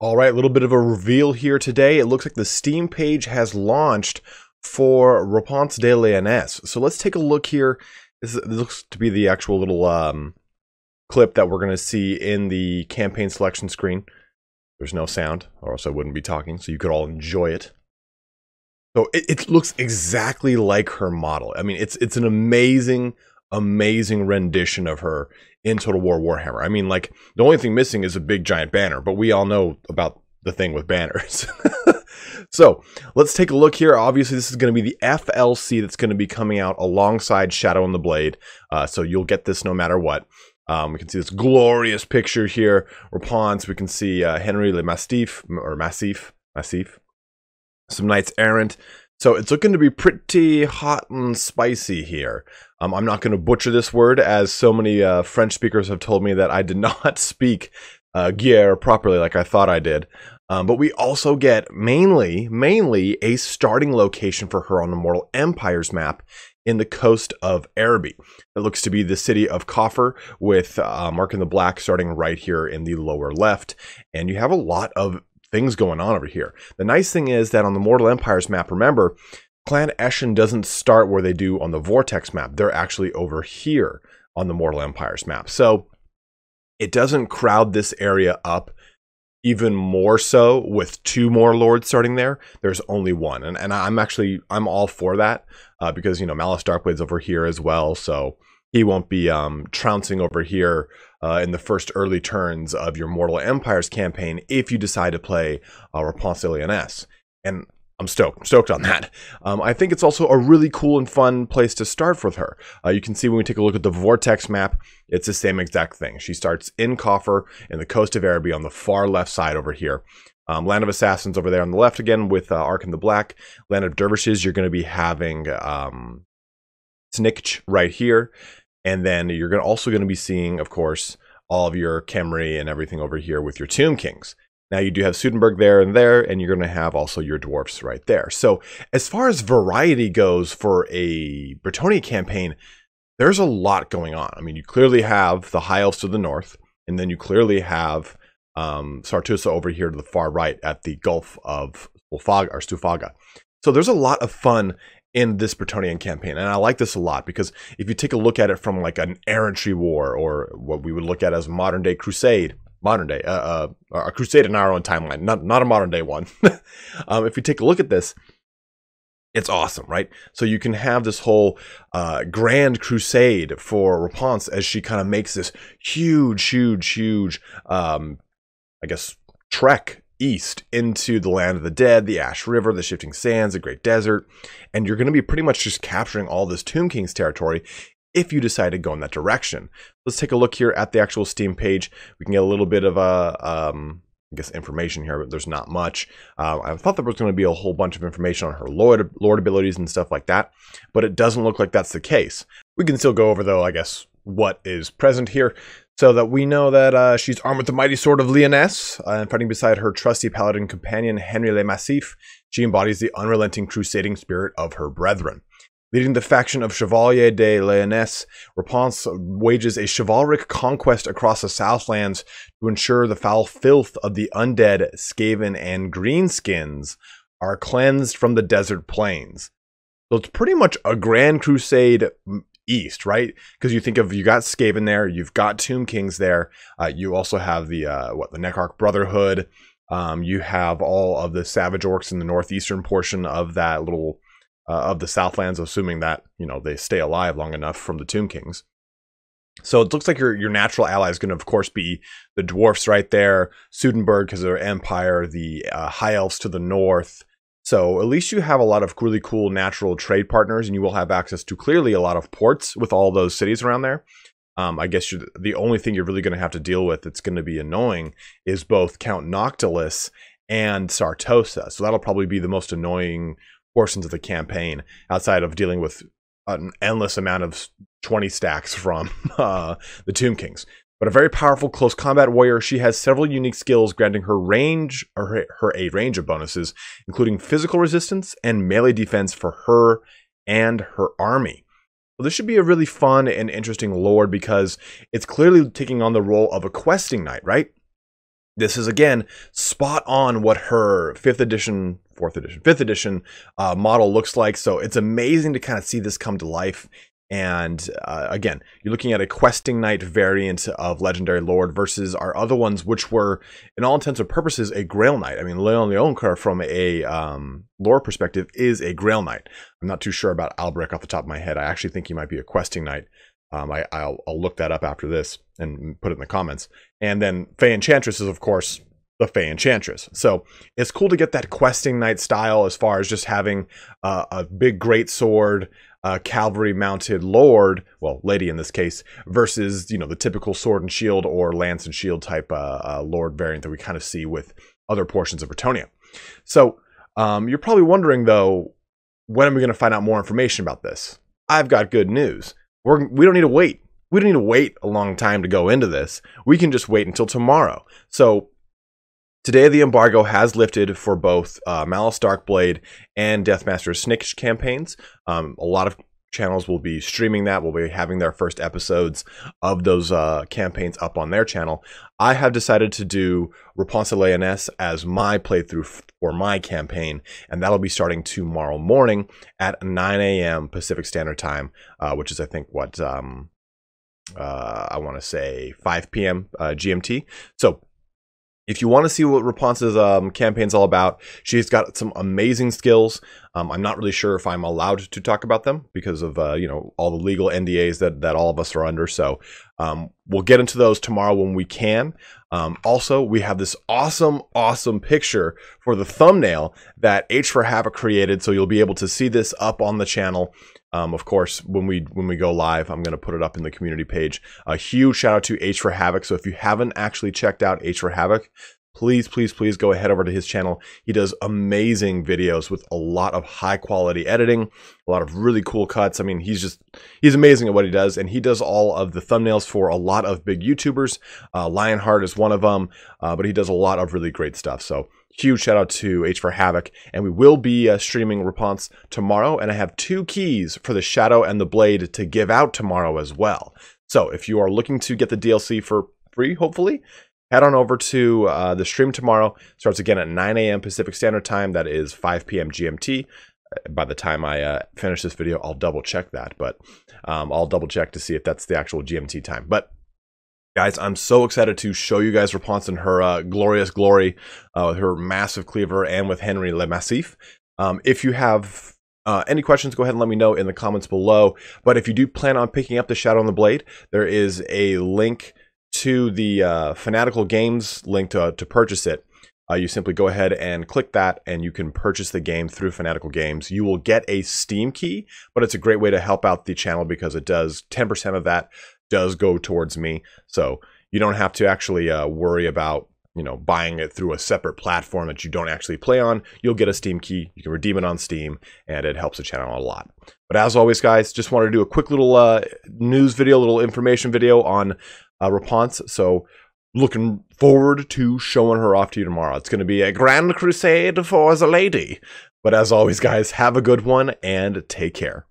All right, a little bit of a reveal here today. It looks like the Steam page has launched for Repanse de Lyonesse. So let's take a look here. This looks to be the actual little clip that we're going to see in the campaign selection screen. There's no sound, or else I wouldn't be talking, so you could all enjoy it. So it looks exactly like her model. I mean, it's an amazing, amazing rendition of her in Total War Warhammer. I mean, like, the only thing missing is a big giant banner, but we all know about the thing with banners. So let's take a look here. Obviously, this is going to be the FLC that's going to be coming out alongside Shadow and the Blade. So you'll get this no matter what. We can see this glorious picture here. Repanse. We can see Henri le Massif, or Massif. Some knights errant. So it's looking to be pretty hot and spicy here. I'm not going to butcher this word, as so many French speakers have told me that I did not speak Guerre properly like I thought I did. But we also get mainly a starting location for her on the Mortal Empires map in the coast of Araby. It looks to be the city of Khafer, with Arkhan the Black starting right here in the lower left. And you have a lot of things going on over here. The nice thing is that on the Mortal Empires map, remember, Clan Eshin doesn't start where they do on the Vortex map. They're actually over here on the Mortal Empires map. So it doesn't crowd this area up even more so with two more lords starting there. There's only one. And I'm all for that because, you know, Malus Darkblade's over here as well. So he won't be trouncing over here in the first early turns of your Mortal Empires campaign if you decide to play Repanse de Lyonesse. And I'm stoked on that. I think it's also a really cool and fun place to start with her. You can see when we take a look at the Vortex map, it's the same exact thing. She starts in Khafer in the coast of Araby on the far left side over here. Land of Assassins over there on the left again with Arkhan the Black. Land of Dervishes, you're going to be having Snikch right here. And then you're also going to be seeing, of course, all of your Khemri and everything over here with your Tomb Kings. Now you do have Sudenberg there, and you're going to have also your dwarfs right there. So as far as variety goes for a Bretonnia campaign, there's a lot going on. I mean, you clearly have the High Elves to the north, and then you clearly have Sartosa over here to the far right at the Gulf of Stufaga. So there's a lot of fun in this Bretonian campaign, and I like this a lot because if you take a look at it from like an errantry war, or what we would look at as modern day crusade, a crusade in our own timeline, not a modern day one. If you take a look at this, it's awesome, right? So you can have this whole grand crusade for Repanse as she kind of makes this huge, I guess, trek east into the land of the dead, the Ash River, the Shifting Sands, the Great Desert, and you're going to be pretty much just capturing all this Tomb Kings territory if you decide to go in that direction. Let's take a look here at the actual Steam page. We can get a little bit of I guess information here, but there's not much. I thought there was going to be a whole bunch of information on her lord abilities and stuff like that, but it doesn't look like that's the case. We can still go over, though, I guess, what is present here, so that we know that she's armed with the mighty sword of Lyonesse, and fighting beside her trusty paladin companion Henri le Massif, she embodies the unrelenting crusading spirit of her brethren. Leading the faction of Chevalier de Lyonesse, Repanse wages a chivalric conquest across the Southlands to ensure the foul filth of the undead, Skaven, and Greenskins are cleansed from the desert plains. So it's pretty much a grand crusade east, right? Because you think of, you got Skaven there, you've got Tomb Kings there, you also have the the Necarch Brotherhood, you have all of the savage orcs in the northeastern portion of that little of the Southlands, assuming that, you know, they stay alive long enough from the Tomb Kings. So it looks like your natural ally is going to, of course, be the dwarfs right there, Sudenberg because of their empire, the High Elves to the north. So at least you have a lot of really cool natural trade partners, and you will have access to clearly a lot of ports with all those cities around there. I guess the only thing you're really going to have to deal with that's going to be annoying is both Count Noctilus and Sartosa. So that'll probably be the most annoying portions of the campaign, outside of dealing with an endless amount of 20 stacks from the Tomb Kings. But a very powerful close combat warrior, she has several unique skills granting her a range of bonuses, including physical resistance and melee defense for her and her army. Well, this should be a really fun and interesting lord because it's clearly taking on the role of a questing knight, right? This is, again, spot on what her 5th edition model looks like. So it's amazing to kind of see this come to life. And again, you're looking at a questing knight variant of Legendary Lord versus our other ones, which were, in all intents and purposes, a Grail Knight. I mean, Leon Leonker, from a lore perspective, is a Grail Knight. I'm not too sure about Albrecht off the top of my head. I actually think he might be a questing knight. I'll look that up after this and put it in the comments. And then Fae Enchantress is, of course, the Fae Enchantress. So it's cool to get that questing knight style as far as just having a big greatsword, cavalry mounted lord, well, lady in this case, versus, you know, the typical sword and shield or lance and shield type lord variant that we kind of see with other portions of Bretonnia. So you're probably wondering, though, when are we going to find out more information about this? I've got good news. We don't need to wait. We don't need to wait a long time to go into this. We can just wait until tomorrow. So today the embargo has lifted for both Malus Darkblade and Deathmaster Snikch campaigns. A lot of channels will be streaming that. We'll be having their first episodes of those campaigns up on their channel. I have decided to do Repanse de Lyonesse as my playthrough for my campaign, and that'll be starting tomorrow morning at 9 a.m. Pacific Standard Time, which is, I think, what I want to say 5 p.m. GMT. So if you want to see what Repanse's campaign's all about, she's got some amazing skills. I'm not really sure if I'm allowed to talk about them because of you know, all the legal NDAs that all of us are under. So we'll get into those tomorrow when we can. Also, we have this awesome picture for the thumbnail that H4Havoc created, so you'll be able to see this up on the channel. Of course, when we go live, I'm going to put it up in the community page. A huge shout out to H4Havoc. So if you haven't actually checked out H4Havoc, please go ahead over to his channel. He does amazing videos with a lot of high quality editing, a lot of really cool cuts. I mean, he's amazing at what he does, and he does all of the thumbnails for a lot of big YouTubers. Lionheart is one of them, but he does a lot of really great stuff. So huge shout out to H4Havoc, and we will be streaming Repanse tomorrow, and I have 2 keys for the Shadow and the Blade to give out tomorrow as well. So if you are looking to get the DLC for free, hopefully, head on over to the stream tomorrow. It starts again at 9 a.m. Pacific Standard Time. That is 5 p.m. GMT. By the time I finish this video, I'll double check that, but I'll double check to see if that's the actual GMT time. But guys, I'm so excited to show you guys Repanse in her glorious glory, with her massive cleaver, and with Henri le Massif. If you have any questions, go ahead and let me know in the comments below. But if you do plan on picking up the Shadow and the Blade, there is a link to the Fanatical Games link to purchase it. You simply go ahead and click that, and you can purchase the game through Fanatical Games. You will get a Steam key, but it's a great way to help out the channel because it does 10% of that does go towards me, so you don't have to actually worry about, you know, buying it through a separate platform that you don't actually play on. You'll get a Steam key, you can redeem it on Steam, and it helps the channel a lot. But as always, guys, just wanted to do a quick little news video, little information video on Repanse. So looking forward to showing her off to you tomorrow. It's going to be a grand crusade for the lady. But as always, guys, have a good one and take care.